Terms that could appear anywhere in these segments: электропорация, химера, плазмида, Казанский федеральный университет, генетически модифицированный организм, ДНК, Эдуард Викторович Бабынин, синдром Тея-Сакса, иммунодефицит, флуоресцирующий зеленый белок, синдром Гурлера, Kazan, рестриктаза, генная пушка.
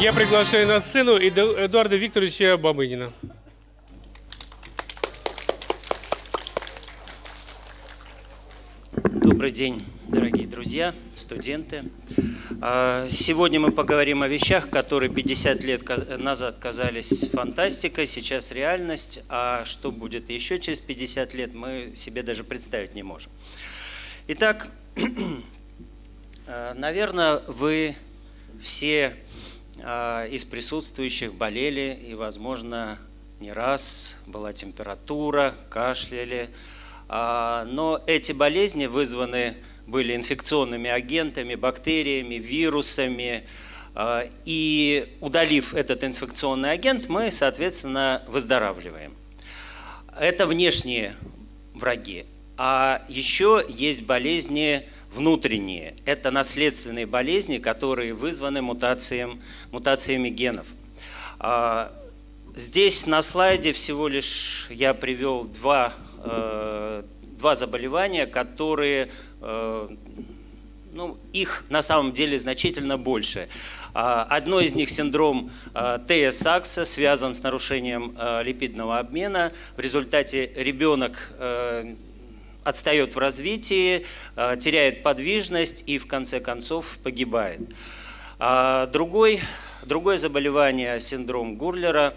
Я приглашаю на сцену Эдуарда Викторовича Бабынина. Добрый день, дорогие друзья, студенты. Сегодня мы поговорим о вещах, которые 50 лет назад казались фантастикой, сейчас реальность, а что будет еще через 50 лет, мы себе даже представить не можем. Итак, наверное, вы все из присутствующих болели и, возможно, не раз была температура, кашляли. Но эти болезни вызваны были инфекционными агентами, бактериями, вирусами. И удалив этот инфекционный агент, мы, соответственно, выздоравливаем. Это внешние враги. А еще есть болезни внутренние. Это наследственные болезни, которые вызваны мутациями генов. Здесь на слайде всего лишь я привел два заболевания, которые, их на самом деле значительно больше. Одно из них, синдром Тея-Сакса, связан с нарушением липидного обмена. В результате ребенок отстает в развитии, теряет подвижность и в конце концов погибает. Другое заболевание, синдром Гурлера,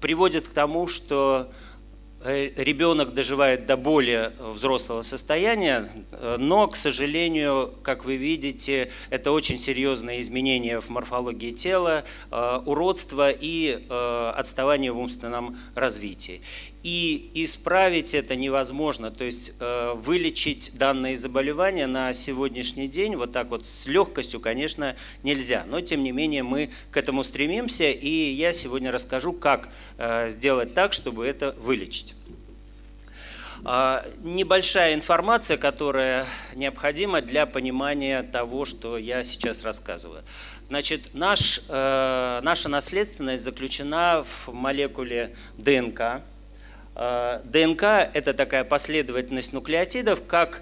приводит к тому, что ребенок доживает до более взрослого состояния, но, к сожалению, как вы видите, это очень серьезные изменения в морфологии тела, уродство и отставание в умственном развитии. И исправить это невозможно, то есть вылечить данные заболевания на сегодняшний день вот так вот с легкостью, конечно, нельзя. Но, тем не менее, мы к этому стремимся, и я сегодня расскажу, как сделать так, чтобы это вылечить. Небольшая информация, которая необходима для понимания того, что я сейчас рассказываю. Значит, наша наследственность заключена в молекуле ДНК. ДНК – это такая последовательность нуклеотидов, как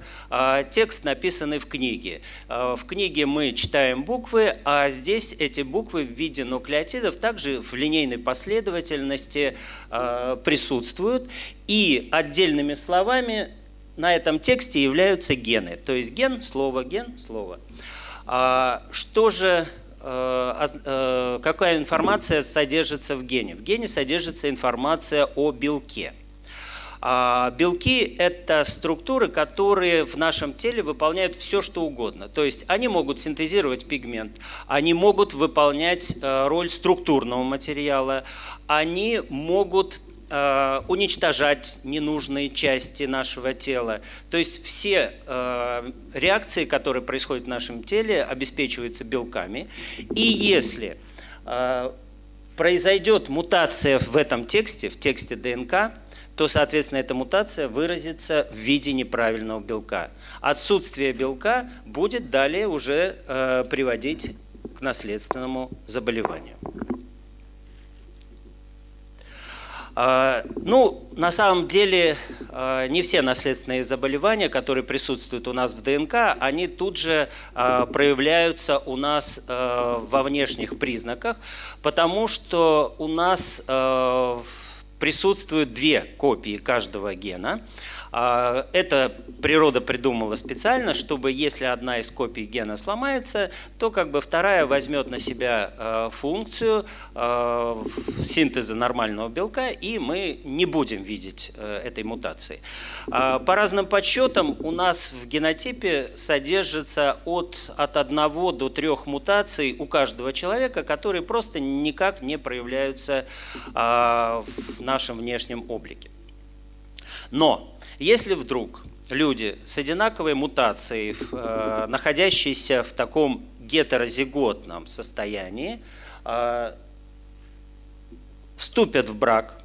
текст, написанный в книге. В книге мы читаем буквы, а здесь эти буквы в виде нуклеотидов также в линейной последовательности присутствуют. И отдельными словами на этом тексте являются гены. То есть ген – слово, ген – слово. Что же… Какая информация содержится в гене? В гене содержится информация о белке. Белки – это структуры, которые в нашем теле выполняют все, что угодно. То есть они могут синтезировать пигмент, они могут выполнять роль структурного материала, они могут уничтожать ненужные части нашего тела. То есть все реакции, которые происходят в нашем теле, обеспечиваются белками. И если произойдет мутация в этом тексте, в тексте ДНК, то, соответственно, эта мутация выразится в виде неправильного белка. Отсутствие белка будет далее уже приводить к наследственному заболеванию. На самом деле, не все наследственные заболевания, которые присутствуют у нас в ДНК, они тут же проявляются у нас во внешних признаках, потому что у нас присутствуют две копии каждого гена. Это природа придумала специально, чтобы если одна из копий гена сломается, то как бы вторая возьмет на себя функцию синтеза нормального белка, и мы не будем видеть этой мутации. По разным подсчетам у нас в генотипе содержится от 1 до 3 мутаций у каждого человека, которые просто никак не проявляются в нашем внешнем облике. Но если вдруг люди с одинаковой мутацией, находящиеся в таком гетерозиготном состоянии, вступят в брак,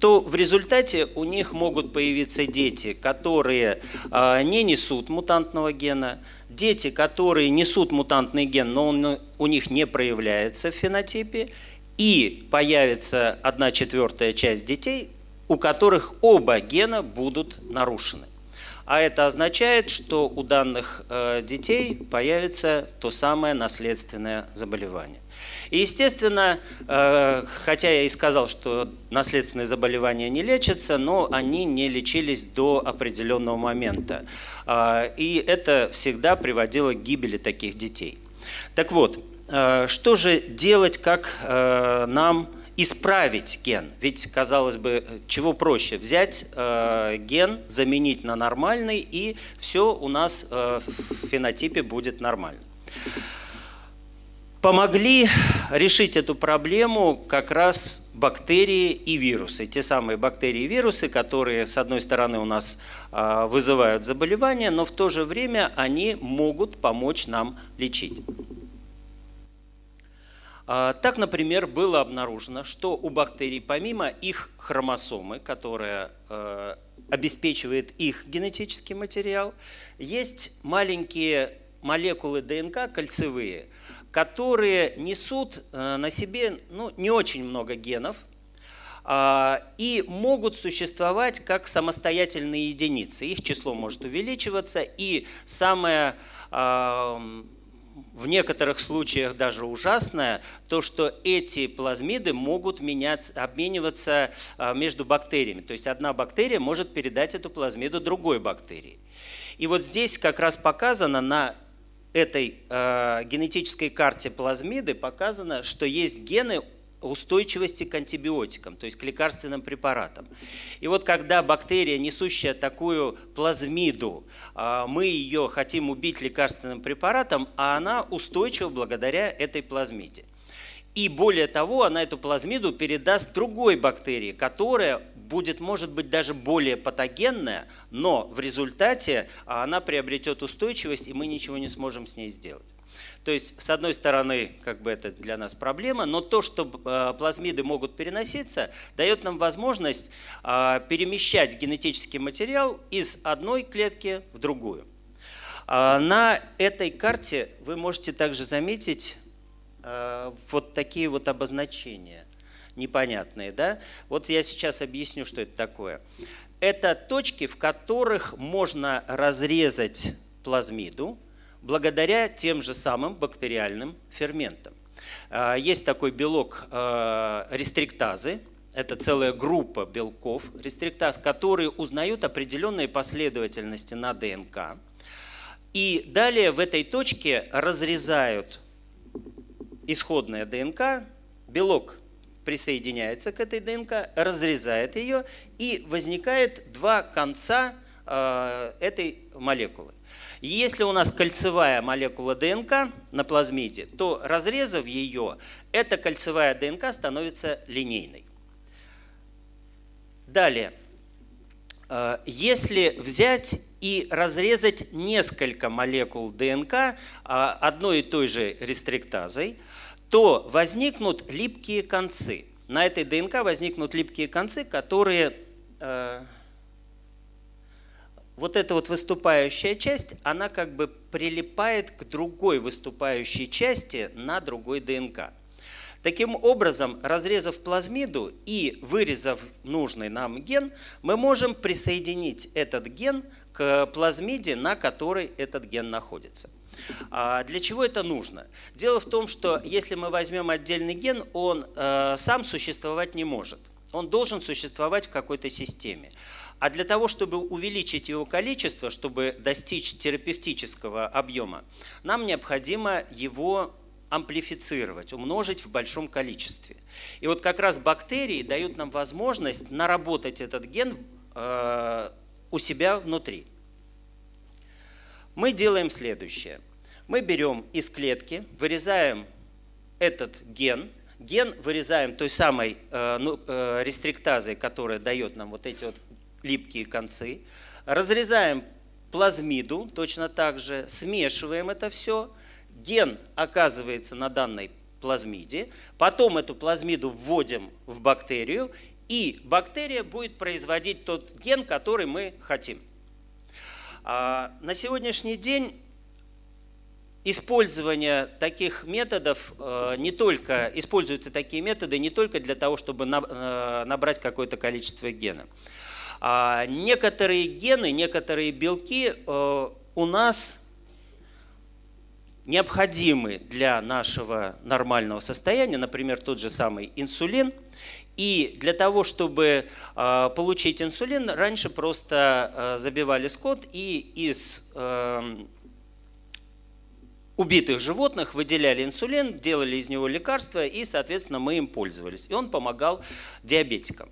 то в результате у них могут появиться дети, которые не несут мутантного гена, дети, которые несут мутантный ген, но он у них не проявляется в фенотипе, и появится 1/4 часть детей, у которых оба гена будут нарушены. А это означает, что у данных детей появится то самое наследственное заболевание. И, естественно, хотя я и сказал, что наследственные заболевания не лечатся, но они не лечились до определенного момента. И это всегда приводило к гибели таких детей. Так вот, что же делать, как нам исправить ген? Ведь, казалось бы, чего проще? Взять ген, заменить на нормальный, и все у нас в фенотипе будет нормально. Помогли решить эту проблему как раз бактерии и вирусы. Те самые бактерии и вирусы, которые, с одной стороны, у нас вызывают заболевания, но в то же время они могут помочь нам лечить. Так, например, было обнаружено, что у бактерий, помимо их хромосомы, которая обеспечивает их генетический материал, есть маленькие молекулы ДНК кольцевые, которые несут на себе не очень много генов и могут существовать как самостоятельные единицы. Их число может увеличиваться, и самое в некоторых случаях даже ужасное то, что эти плазмиды могут обмениваться между бактериями. То есть одна бактерия может передать эту плазмиду другой бактерии. И вот здесь как раз показано на этой генетической карте плазмиды показано, что есть гены устойчивости к антибиотикам, то есть к лекарственным препаратам. И вот когда бактерия, несущая такую плазмиду, мы ее хотим убить лекарственным препаратом, а она устойчива благодаря этой плазмиде. И более того, она эту плазмиду передаст другой бактерии, которая будет, может быть, даже более патогенная, но в результате она приобретет устойчивость, и мы ничего не сможем с ней сделать. То есть, с одной стороны, как бы это для нас проблема, но то, что плазмиды могут переноситься, дает нам возможность перемещать генетический материал из одной клетки в другую. На этой карте вы можете также заметить вот такие вот обозначения непонятные, да? Вот я сейчас объясню, что это такое. Это точки, в которых можно разрезать плазмиду благодаря тем же самым бактериальным ферментам. Есть такой белок рестриктазы. Это целая группа белков рестриктаз, которые узнают определенные последовательности на ДНК. И далее в этой точке разрезают исходная ДНК, белок присоединяется к этой ДНК, разрезает ее, и возникает два конца этой молекулы. Если у нас кольцевая молекула ДНК на плазмиде, то, разрезав ее, эта кольцевая ДНК становится линейной. Далее, если взять и разрезать несколько молекул ДНК одной и той же рестриктазой, то возникнут липкие концы. На этой ДНК возникнут липкие концы, которые… Вот эта вот выступающая часть, она как бы прилипает к другой выступающей части на другой ДНК. Таким образом, разрезав плазмиду и вырезав нужный нам ген, мы можем присоединить этот ген к плазмиде, на которой этот ген находится. Для чего это нужно? Дело в том, что если мы возьмем отдельный ген, он сам существовать не может. Он должен существовать в какой-то системе. А для того, чтобы увеличить его количество, чтобы достичь терапевтического объема, нам необходимо его амплифицировать, умножить в большом количестве. И вот как раз бактерии дают нам возможность наработать этот ген у себя внутри. Мы делаем следующее. Мы берем из клетки, вырезаем этот ген вырезаем той самой рестриктазой, которая дает нам вот эти вот липкие концы, разрезаем плазмиду точно так же, смешиваем это все, ген оказывается на данной плазмиде, потом эту плазмиду вводим в бактерию, и бактерия будет производить тот ген, который мы хотим. На сегодняшний день использование таких методов используются такие методы не только для того, чтобы набрать какое-то количество гена. Некоторые гены, некоторые белки у нас необходимы для нашего нормального состояния, например, тот же самый инсулин. И для того, чтобы получить инсулин, раньше просто забивали скот, и из убитых животных выделяли инсулин, делали из него лекарства, и, соответственно, мы им пользовались. И он помогал диабетикам.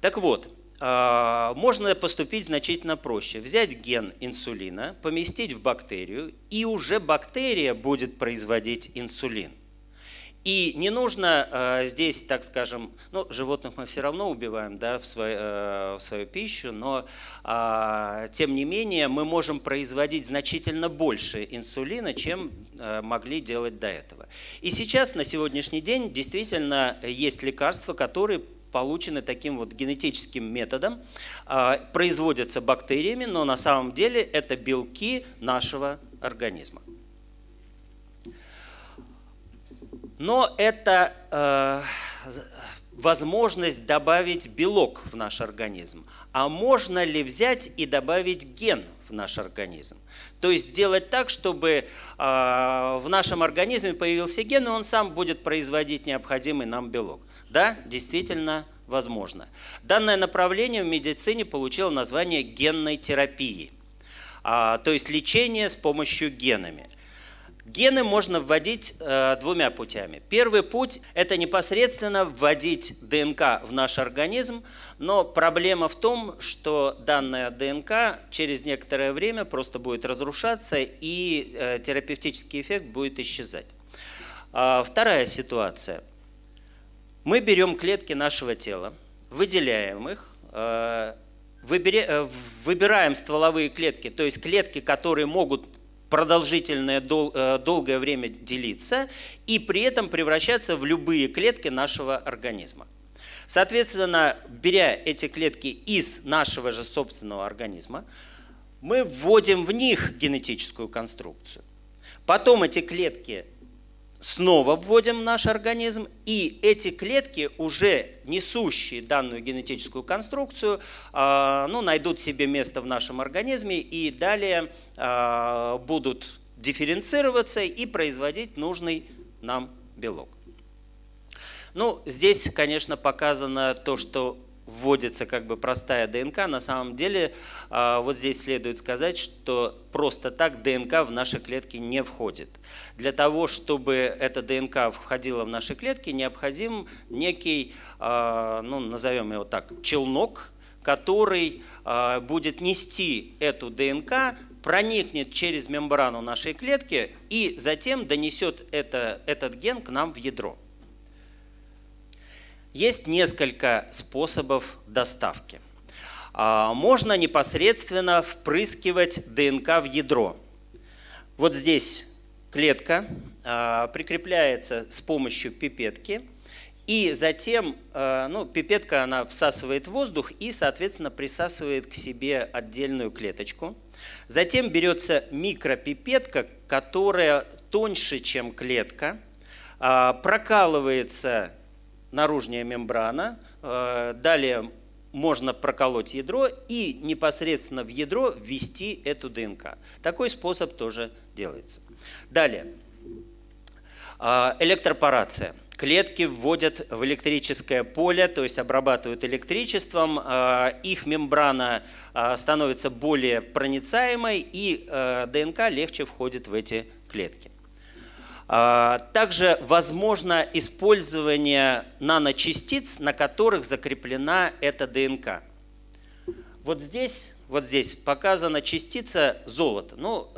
Так вот, можно поступить значительно проще. Взять ген инсулина, поместить в бактерию, и уже бактерия будет производить инсулин. И не нужно здесь, так скажем, ну, животных мы все равно убиваем, да, в свою пищу, но тем не менее мы можем производить значительно больше инсулина, чем могли делать до этого. И сейчас, на сегодняшний день, действительно есть лекарства, которые получены таким вот генетическим методом, производятся бактериями, но на самом деле это белки нашего организма. Но это возможность добавить белок в наш организм. А можно ли взять и добавить ген в наш организм? То есть сделать так, чтобы в нашем организме появился ген, и он сам будет производить необходимый нам белок. Да, действительно возможно. Данное направление в медицине получило название генной терапии, то есть лечение с помощью генами. Гены можно вводить двумя путями. Первый путь – это непосредственно вводить ДНК в наш организм, но проблема в том, что данная ДНК через некоторое время просто будет разрушаться, и терапевтический эффект будет исчезать. Вторая ситуация. Мы берем клетки нашего тела, выделяем их, выбираем стволовые клетки, то есть клетки, которые могут продолжительное, долгое время делиться и при этом превращаться в любые клетки нашего организма. Соответственно, беря эти клетки из нашего же собственного организма, мы вводим в них генетическую конструкцию. Потом эти клетки снова вводим в наш организм, и эти клетки, уже несущие данную генетическую конструкцию, ну, найдут себе место в нашем организме и далее будут дифференцироваться и производить нужный нам белок. Ну, здесь, конечно, показано то, что вводится как бы простая ДНК. На самом деле, вот здесь следует сказать, что просто так ДНК в наши клетки не входит. Для того, чтобы эта ДНК входила в наши клетки, необходим некий, ну, назовем его так, челнок, который будет нести эту ДНК, проникнет через мембрану нашей клетки и затем донесет этот ген к нам в ядро. Есть несколько способов доставки. Можно непосредственно впрыскивать ДНК в ядро. Вот здесь клетка прикрепляется с помощью пипетки, и затем, ну, пипетка, она всасывает воздух и, соответственно, присасывает к себе отдельную клеточку. Затем берется микропипетка, которая тоньше, чем клетка, прокалывается наружная мембрана, далее можно проколоть ядро и непосредственно в ядро ввести эту ДНК. Такой способ тоже делается. Далее, электропорация. Клетки вводят в электрическое поле, то есть обрабатывают электричеством, их мембрана становится более проницаемой, и ДНК легче входит в эти клетки. Также возможно использование наночастиц, на которых закреплена эта ДНК. Вот здесь показана частица золота. Ну,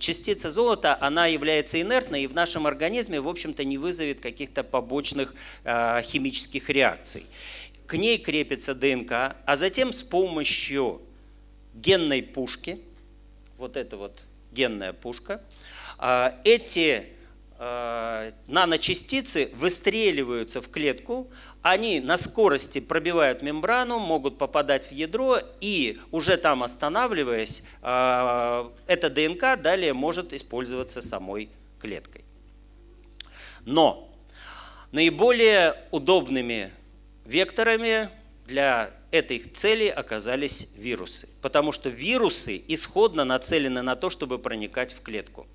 частица золота, она является инертной и в нашем организме, в общем-то, не вызовет каких-то побочных химических реакций. К ней крепится ДНК, а затем с помощью генной пушки, вот это вот генная пушка, эти наночастицы выстреливаются в клетку, они на скорости пробивают мембрану, могут попадать в ядро, и уже там останавливаясь, эта ДНК далее может использоваться самой клеткой. Но наиболее удобными векторами для этой цели оказались вирусы, потому что вирусы исходно нацелены на то, чтобы проникать в клетку.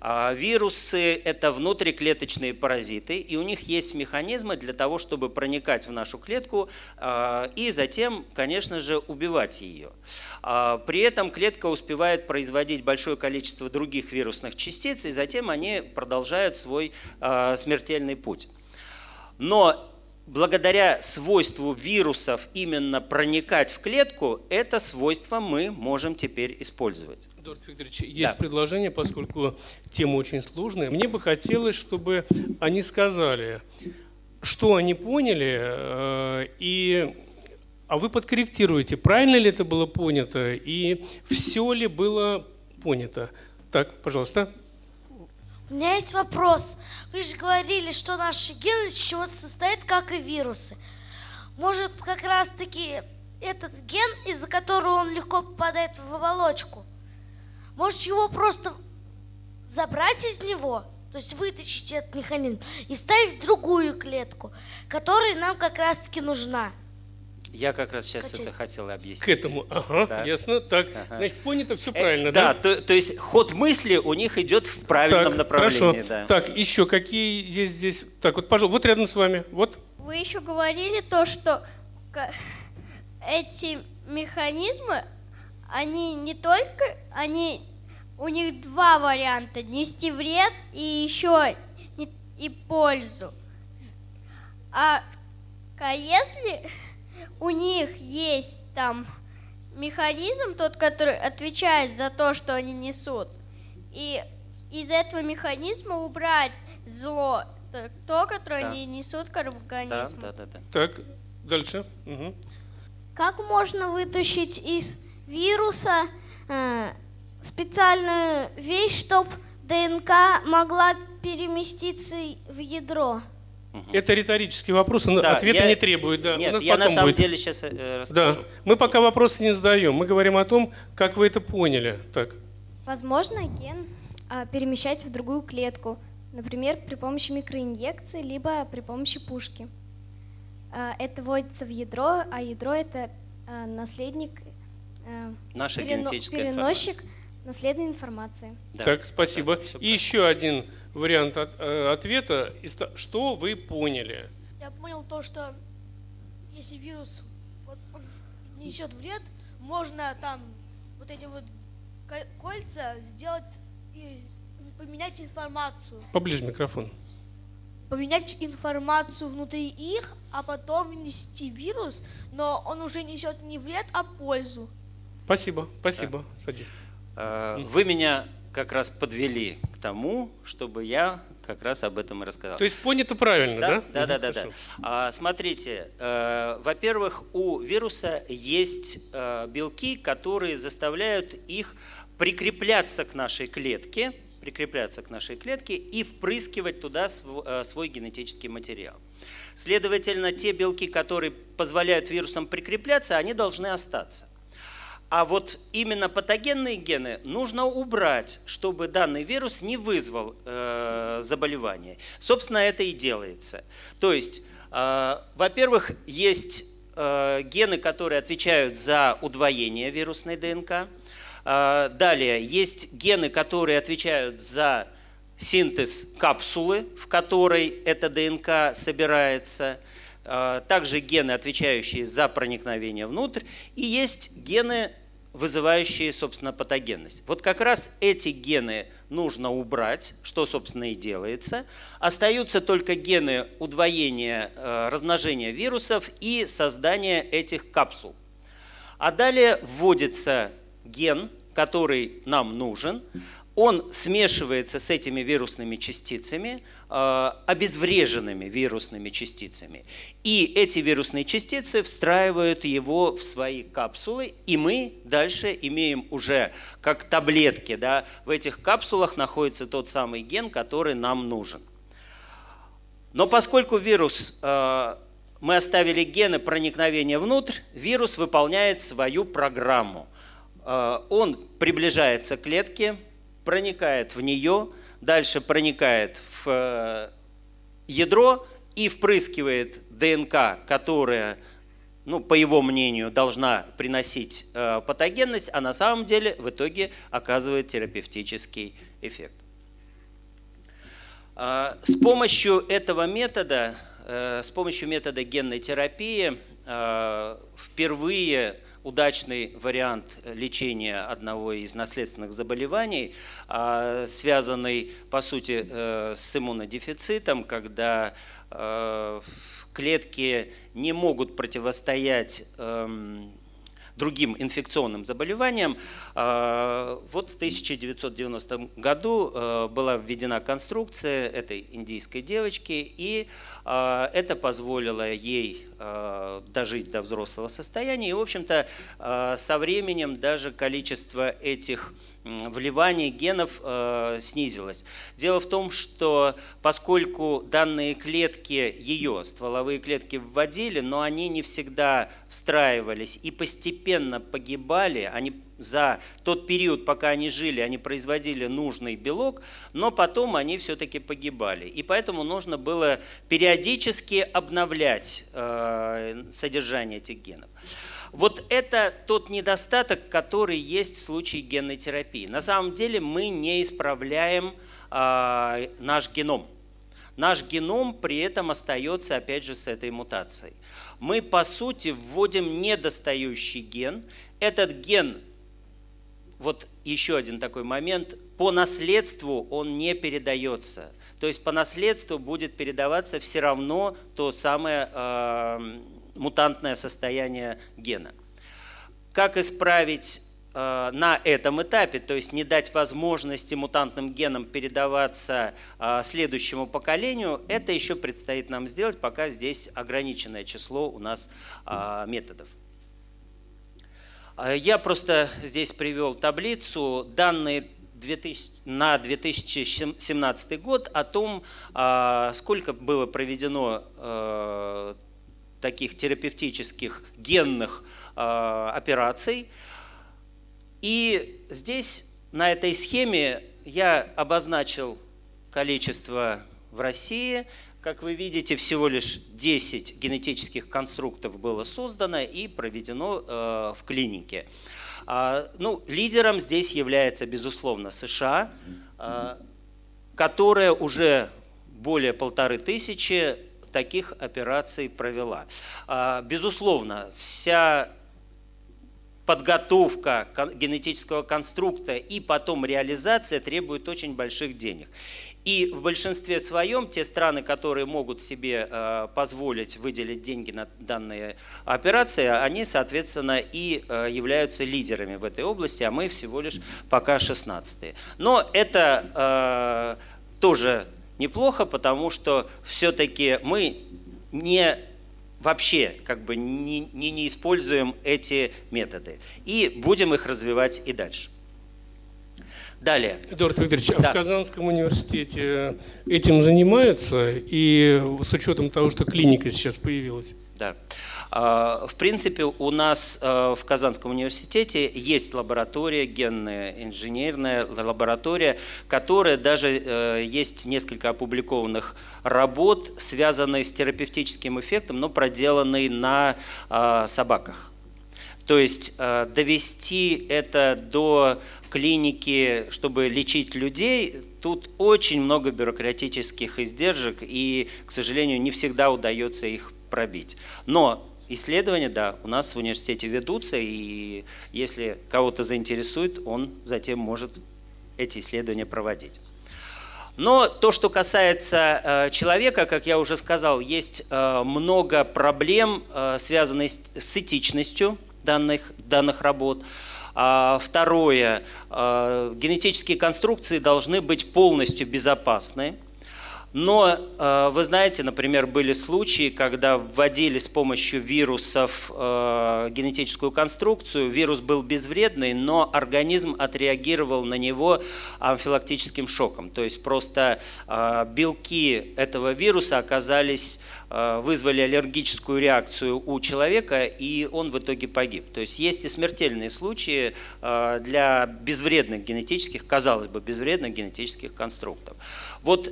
А вирусы – это внутриклеточные паразиты, и у них есть механизмы для того, чтобы проникать в нашу клетку и затем, конечно же, убивать ее. При этом клетка успевает производить большое количество других вирусных частиц, и затем они продолжают свой смертельный путь. Но благодаря свойству вирусов именно проникать в клетку, это свойство мы можем теперь использовать. Эдуард Викторович, есть предложение, поскольку тема очень сложная. Мне бы хотелось, чтобы они сказали, что они поняли, а вы подкорректируете, правильно ли это было понято, и все ли было понято. Так, пожалуйста. У меня есть вопрос. Вы же говорили, что наши гены из чего-то состоят, как и вирусы. Может, как раз-таки этот ген, из-за которого он легко попадает в оболочку, может его просто забрать из него, то есть вытащить этот механизм и вставить в другую клетку, которая нам как раз-таки нужна. Я как раз сейчас это хотел объяснить. К этому, ага, да. Ясно, так, ага. Значит, понято, все правильно, да? Да, то есть ход мысли у них идет в правильном направлении. Хорошо, да. Так, еще какие есть здесь, так, вот, пожалуйста, вот рядом с вами, вот. Вы еще говорили то, что эти механизмы, они не только, у них два варианта, нести вред и еще и пользу. А если у них есть там механизм, тот, который отвечает за то, что они несут, и из этого механизма убрать зло, то, которое они несут к организму. Да. Так, дальше. Угу. Как можно вытащить из вируса специальную вещь, чтобы ДНК могла переместиться в ядро? Это риторический вопрос, да, ответа не требует. Да. Нет, я на самом деле сейчас расскажу. Да. Мы пока вопросы не задаем, мы говорим о том, как вы это поняли. Так. Возможно, ген перемещать в другую клетку, например, при помощи микроинъекции, либо при помощи пушки. Это вводится в ядро, а ядро – это наследник, переносчик наследной информации. Да. Так, спасибо. Да, и еще один вариант ответа. Что вы поняли? Я понял то, что если вирус несет вред, можно там вот эти вот кольца сделать и поменять информацию. Поближе микрофон. Поменять информацию внутри их, а потом внести вирус, но он уже несет не вред, а пользу. Спасибо, спасибо. Да. Садись. Вы меня как раз подвели к тому, чтобы я как раз об этом и рассказал. То есть понято правильно, да? Да. Смотрите, во-первых, у вируса есть белки, которые заставляют их прикрепляться к нашей клетке, и впрыскивать туда свой генетический материал. Следовательно, те белки, которые позволяют вирусам прикрепляться, они должны остаться. А вот именно патогенные гены нужно убрать, чтобы данный вирус не вызвал заболевания. Собственно, это и делается. То есть, во-первых, есть гены, которые отвечают за удвоение вирусной ДНК. Далее, есть гены, которые отвечают за синтез капсулы, в которой эта ДНК собирается. Также гены, отвечающие за проникновение внутрь, и есть гены, вызывающие, собственно, патогенность. Вот как раз эти гены нужно убрать, что, собственно, и делается. Остаются только гены удвоения, размножения вирусов и создания этих капсул. А далее вводится ген, который нам нужен. Он смешивается с этими вирусными частицами, обезвреженными вирусными частицами. И эти вирусные частицы встраивают его в свои капсулы, и мы дальше имеем уже как таблетки, да, в этих капсулах находится тот самый ген, который нам нужен. Но поскольку вирус, мы оставили гены проникновения внутрь, вирус выполняет свою программу. Он приближается к клетке, проникает в нее, дальше проникает в ядро и впрыскивает ДНК, которая ну, по его мнению, должна приносить патогенность, а на самом деле в итоге оказывает терапевтический эффект. С помощью этого метода, с помощью метода генной терапии впервые удачный вариант лечения одного из наследственных заболеваний, связанный, по сути, с иммунодефицитом, когда клетки не могут противостоять другим инфекционным заболеваниям. Вот в 1990 году была введена конструкция этой индийской девочки, и это позволило ей дожить до взрослого состояния. И, в общем-то, со временем даже количество этих вливаний генов снизилось. Дело в том, что поскольку данные клетки, ее стволовые клетки вводили, но они не всегда встраивались и постепенно погибали, они за тот период, пока они жили, они производили нужный белок, но потом они все-таки погибали. И поэтому нужно было периодически обновлять содержание этих генов. Вот это тот недостаток, который есть в случае генной терапии. На самом деле мы не исправляем наш геном. Наш геном при этом остается, опять же, с этой мутацией. Мы, по сути, вводим недостающий ген. Этот ген, вот еще один такой момент, по наследству он не передается. То есть по наследству будет передаваться все равно то самое мутантное состояние гена. Как исправить на этом этапе, то есть не дать возможности мутантным генам передаваться следующему поколению, это еще предстоит нам сделать, пока здесь ограниченное число у нас методов. Я просто здесь привел таблицу, данные на 2017 год о том, сколько было проведено таких терапевтических генных операций. И здесь на этой схеме я обозначил количество в России. Как вы видите, всего лишь 10 генетических конструктов было создано и проведено в клинике. Ну, лидером здесь является, безусловно, США, которая уже более 1500 таких операций провела. Безусловно, вся подготовка генетического конструкта и потом реализация требует очень больших денег. И в большинстве своем те страны, которые могут себе позволить выделить деньги на данные операции, они, соответственно, и являются лидерами в этой области, а мы всего лишь пока 16-е. Но это тоже неплохо, потому что все-таки мы не вообще как бы не используем эти методы и будем их развивать и дальше. Далее. Эдуард Викторович, да. А в Казанском университете этим занимаются, и с учетом того, что клиника сейчас появилась? Да. В принципе, у нас в Казанском университете есть лаборатория, генная инженерная лаборатория, которая даже есть несколько опубликованных работ, связанных с терапевтическим эффектом, но проделанные на собаках. То есть довести это до клиники, чтобы лечить людей, тут очень много бюрократических издержек, и, к сожалению, не всегда удается их пробить. Но исследования, да, у нас в университете ведутся, и если кого-то заинтересует, он затем может эти исследования проводить. Но то, что касается человека, как я уже сказал, есть много проблем, связанных с этичностью данных работ. Второе, генетические конструкции должны быть полностью безопасны. Но, вы знаете, например, были случаи, когда вводили с помощью вирусов генетическую конструкцию, вирус был безвредный, но организм отреагировал на него амфилактическим шоком. То есть просто белки этого вируса оказались, вызвали аллергическую реакцию у человека, и он в итоге погиб. То есть есть и смертельные случаи для безвредных генетических, казалось бы, безвредных генетических конструктов. Вот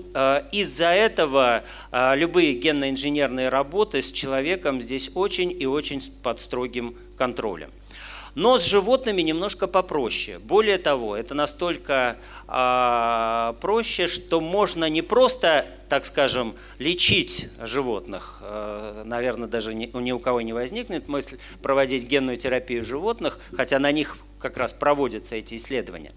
из из-за этого любые генно-инженерные работы с человеком здесь очень и очень под строгим контролем. Но с животными немножко попроще. Более того, это настолько проще, что можно не просто, так скажем, лечить животных. Наверное, даже ни у кого не возникнет мысль проводить генную терапию животных, хотя на них как раз проводятся эти исследования.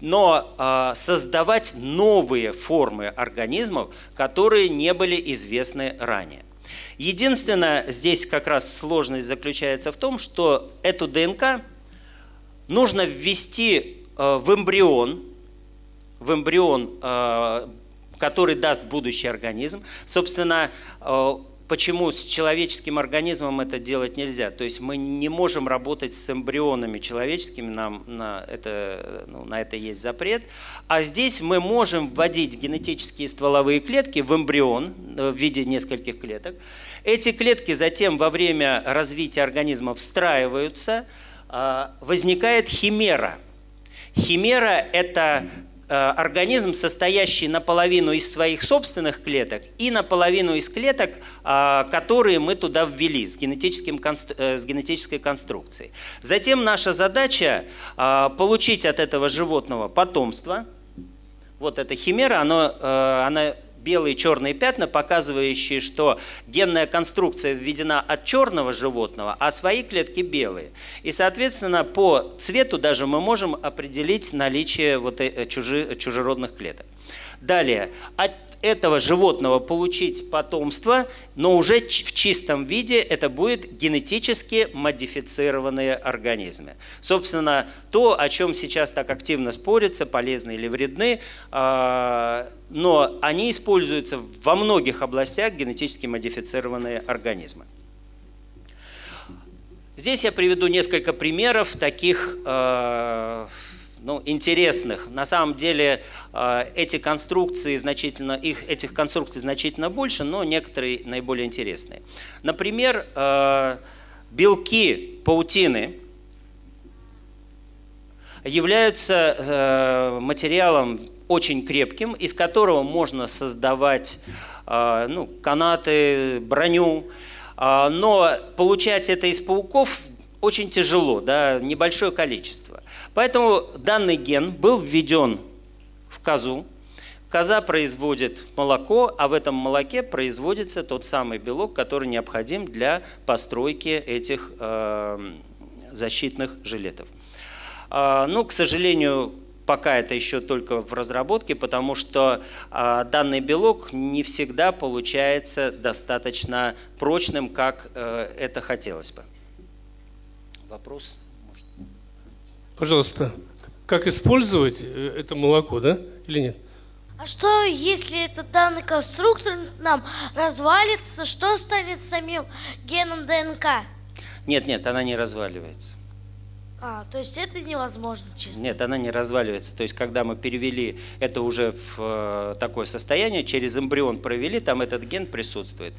Но создавать новые формы организмов, которые не были известны ранее. Единственное, здесь как раз сложность заключается в том, что эту ДНК нужно ввести в эмбрион, который даст будущий организм. Собственно, почему с человеческим организмом это делать нельзя? То есть мы не можем работать с эмбрионами человеческими, нам на это есть запрет. А здесь мы можем вводить генетические стволовые клетки в эмбрион в виде нескольких клеток. Эти клетки затем во время развития организма встраиваются, возникает химера. Химера – это организм, состоящий наполовину из своих собственных клеток и наполовину из клеток, которые мы туда ввели с генетической конструкцией. Затем наша задача получить от этого животного потомство. Вот эта химера, она белые и черные пятна, показывающие, что генная конструкция введена от черного животного, а свои клетки белые. И, соответственно, по цвету даже мы можем определить наличие вот чужеродных клеток. Далее, от этого животного получить потомство, но уже в чистом виде это будут генетически модифицированные организмы. Собственно, то, о чем сейчас так активно спорится, полезны или вредны, но они используются во многих областях, генетически модифицированные организмы. Здесь я приведу несколько примеров таких интересных. На самом деле этих конструкций значительно больше, но некоторые наиболее интересные. Например, белки паутины являются материалом очень крепким, из которого можно создавать канаты, броню. Но получать это из пауков очень тяжело, да, небольшое количество. Поэтому данный ген был введен в козу. Коза производит молоко, а в этом молоке производится тот самый белок, который необходим для постройки этих защитных жилетов. К сожалению, пока это еще только в разработке, потому что данный белок не всегда получается достаточно прочным, как это хотелось бы. Вопрос? Пожалуйста, как использовать это молоко, да, или нет? А что, если этот данный конструктор нам развалится, что станет самим геном ДНК? Нет, она не разваливается. То есть это невозможно, честно? Нет, она не разваливается. То есть когда мы перевели это уже в такое состояние, через эмбрион провели, там этот ген присутствует.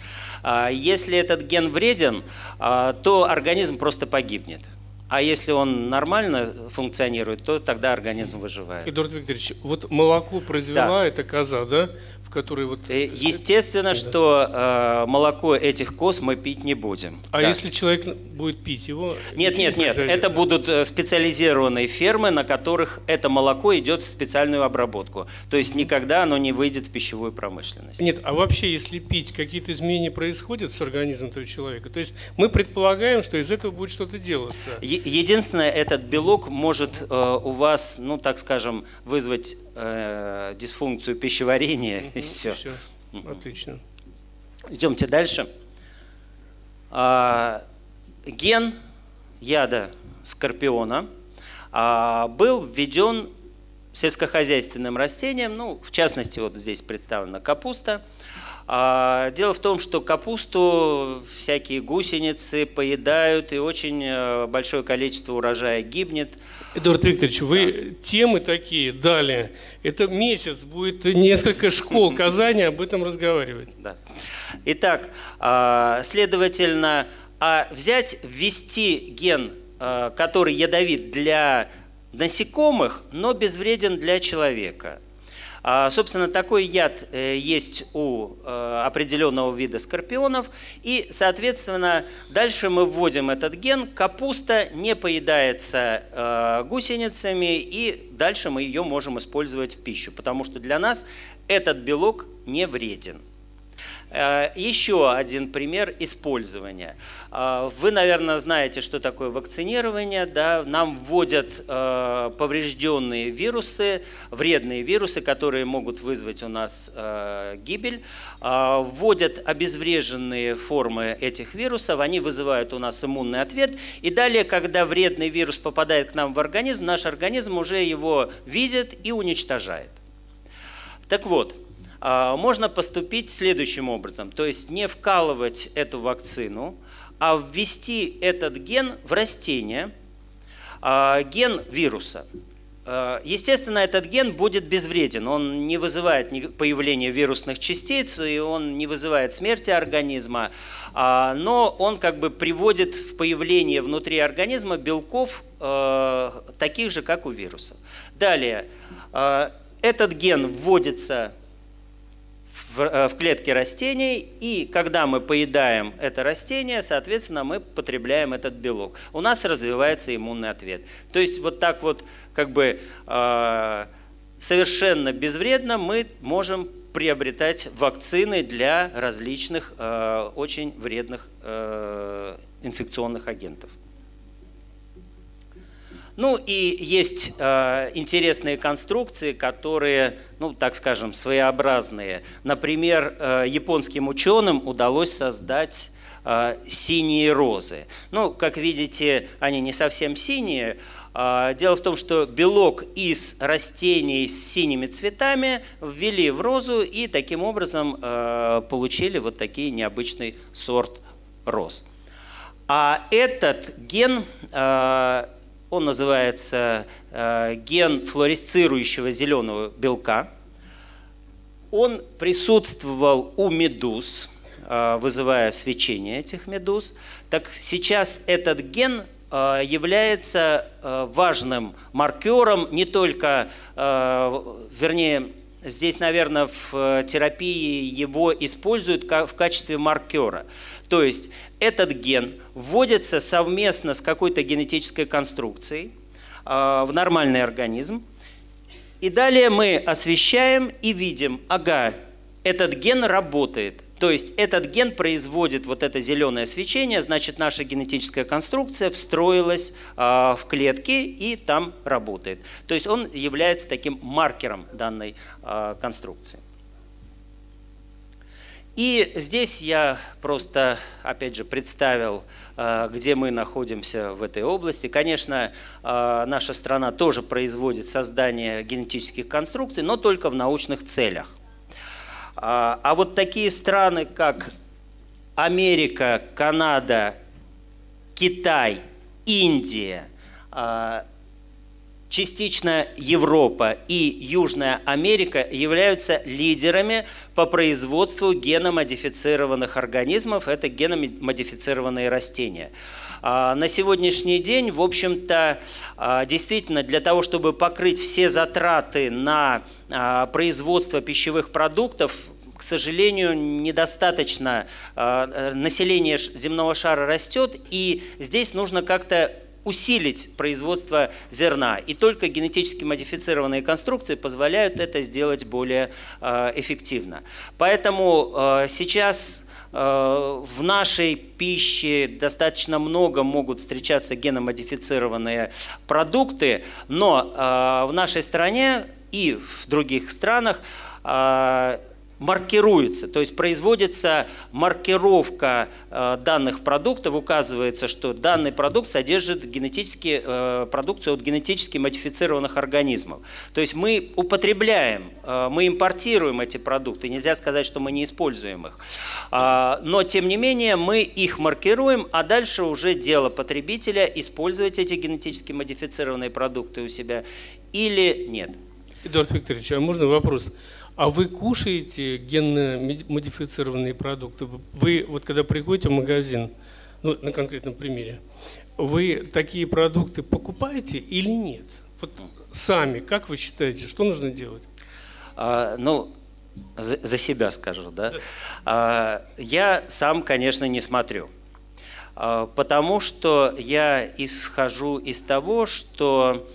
Если этот ген вреден, то организм просто погибнет. А если он нормально функционирует, то тогда организм выживает. Эдуард Викторович, вот молоко произвела эта коза, да? Который вот... Естественно, что молоко этих коз мы пить не будем. А если человек будет пить его? Нет. Это будут специализированные фермы, на которых это молоко идет в специальную обработку. То есть никогда оно не выйдет в пищевую промышленность. Нет, а вообще, если пить, какие-то изменения происходят с организмом этого человека? То есть мы предполагаем, что из этого будет что-то делаться. Единственное, этот белок может у вас, вызвать дисфункцию пищеварения. И все. Отлично. Идемте дальше. Ген яда скорпиона был введен сельскохозяйственным растением. В частности, вот здесь представлена капуста. Дело в том, что капусту всякие гусеницы поедают, и очень большое количество урожая гибнет. Эдуард Викторович, вы темы такие дали. Это месяц будет несколько школ Казани об этом разговаривать. Да. Итак, следовательно, ввести ген, который ядовит для насекомых, но безвреден для человека. Собственно, такой яд есть у определенного вида скорпионов. И, соответственно, дальше мы вводим этот ген. Капуста не поедается гусеницами, и дальше мы ее можем использовать в пищу, потому что для нас этот белок не вреден. Еще один пример использования. Вы, наверное, знаете, что такое вакцинирование. Да? Нам вводят поврежденные вирусы, вредные вирусы, которые могут вызвать у нас гибель. Вводят обезвреженные формы этих вирусов, они вызывают у нас иммунный ответ. И далее, когда вредный вирус попадает к нам в организм, наш организм уже его видит и уничтожает. Так вот. Можно поступить следующим образом, то есть не вкалывать эту вакцину, а ввести этот ген в растение, ген вируса. Естественно, этот ген будет безвреден, он не вызывает появления вирусных частиц, и он не вызывает смерти организма, но он как бы приводит в появление внутри организма белков, таких же, как у вируса. Далее, этот ген вводится в клетке растений, и когда мы поедаем это растение, соответственно, мы потребляем этот белок. У нас развивается иммунный ответ. То есть вот так вот как бы совершенно безвредно мы можем приобретать вакцины для различных очень вредных инфекционных агентов. Ну и есть интересные конструкции, которые, ну так скажем, своеобразные. Например, японским ученым удалось создать синие розы. Ну, как видите, они не совсем синие. Дело в том, что белок из растений с синими цветами ввели в розу и таким образом получили вот такие необычный сорт роз. А этот ген... Он называется ген флуоресцирующего зеленого белка. Он присутствовал у медуз, вызывая свечение этих медуз. Так сейчас этот ген является важным маркером не только, вернее, здесь, наверное, в терапии его используют в качестве маркера. То есть этот ген вводится совместно с какой-то генетической конструкцией в нормальный организм. И далее мы освещаем и видим, ага, этот ген работает. То есть этот ген производит вот это зеленое свечение, значит, наша генетическая конструкция встроилась в клетки и там работает. То есть он является таким маркером данной конструкции. И здесь я просто, опять же, представил, где мы находимся в этой области. Конечно, наша страна тоже производит создание генетических конструкций, но только в научных целях. А вот такие страны, как Америка, Канада, Китай, Индия, частично Европа и Южная Америка являются лидерами по производству геномодифицированных организмов. Это геномодифицированные растения. На сегодняшний день, в общем-то, действительно, для того, чтобы покрыть все затраты на производство пищевых продуктов, к сожалению, недостаточно. Население земного шара растет, и здесь нужно как-то усилить производство зерна. И только генетически модифицированные конструкции позволяют это сделать более эффективно. Поэтому сейчас... В нашей пище достаточно много могут встречаться геномодифицированные продукты, но в нашей стране и в других странах маркируется, то есть производится маркировка данных продуктов, указывается, что данный продукт содержит продукцию от генетически модифицированных организмов. То есть мы употребляем, мы импортируем эти продукты, нельзя сказать, что мы не используем их. Но, тем не менее, мы их маркируем, а дальше уже дело потребителя использовать эти генетически модифицированные продукты у себя или нет. Эдуард Викторович, а можно вопрос? А вы кушаете генно-модифицированные продукты? Вы вот когда приходите в магазин, ну, на конкретном примере, вы такие продукты покупаете или нет? Вот сами, как вы считаете, что нужно делать? Ну, за себя скажу, да. Я сам, конечно, не смотрю, потому что я исхожу из того, что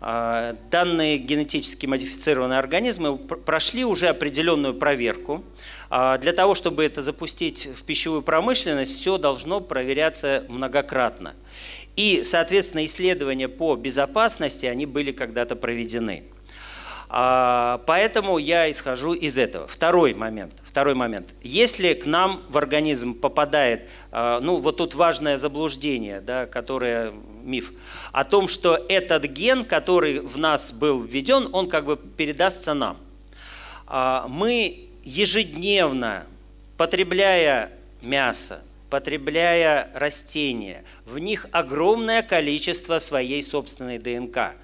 данные генетически модифицированные организмы прошли уже определенную проверку. Для того, чтобы это запустить в пищевую промышленность, все должно проверяться многократно. И, соответственно, исследования по безопасности, они были когда-то проведены. Поэтому я исхожу из этого. Второй момент. Если к нам в организм попадает, ну вот тут важное заблуждение, да, которое миф, о том, что этот ген, который в нас был введен, он как бы передастся нам. Мы ежедневно, потребляя мясо, потребляя растения, в них огромное количество своей собственной ДНК.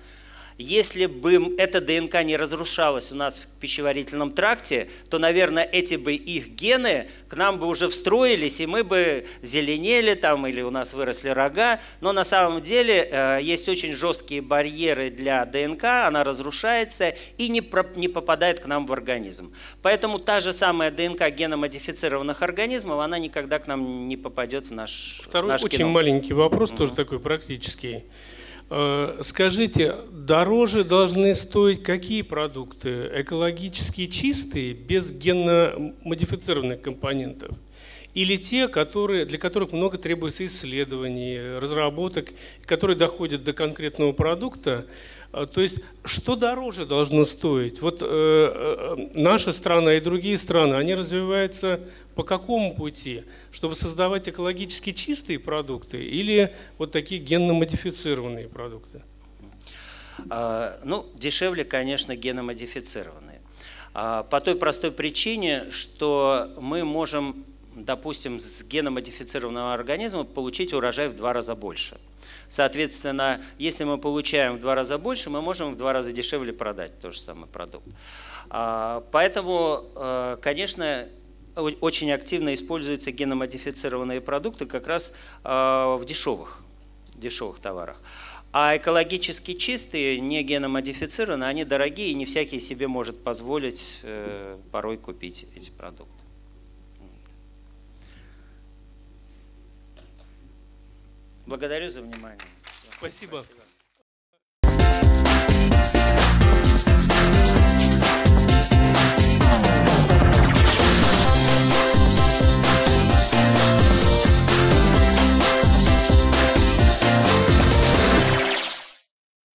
Если бы эта ДНК не разрушалась у нас в пищеварительном тракте, то, наверное, эти бы их гены к нам бы уже встроились, и мы бы зеленели там, или у нас выросли рога. Но на самом деле есть очень жесткие барьеры для ДНК, она разрушается и не попадает к нам в организм. Поэтому та же самая ДНК геномодифицированных организмов, она никогда к нам не попадет в наш геном. Второй очень маленький вопрос, тоже такой практический. Скажите, дороже должны стоить какие продукты? Экологически чистые, без генно-модифицированных компонентов? Или те, для которых много требуется исследований, разработок, которые доходят до конкретного продукта? То есть, что дороже должно стоить? Вот наша страна и другие страны, они развиваются по какому пути? Чтобы создавать экологически чистые продукты или вот такие генно-модифицированные продукты? Ну, дешевле, конечно, генно-модифицированные. По той простой причине, что мы можем, допустим, с генно-модифицированного организма получить урожай в 2 раза больше. Соответственно, если мы получаем в 2 раза больше, мы можем в 2 раза дешевле продать тот же самый продукт. Поэтому, конечно, очень активно используются геномодифицированные продукты как раз в дешевых товарах. А экологически чистые, не геномодифицированные, они дорогие, и не всякий себе может позволить порой купить эти продукты. Благодарю за внимание. Спасибо.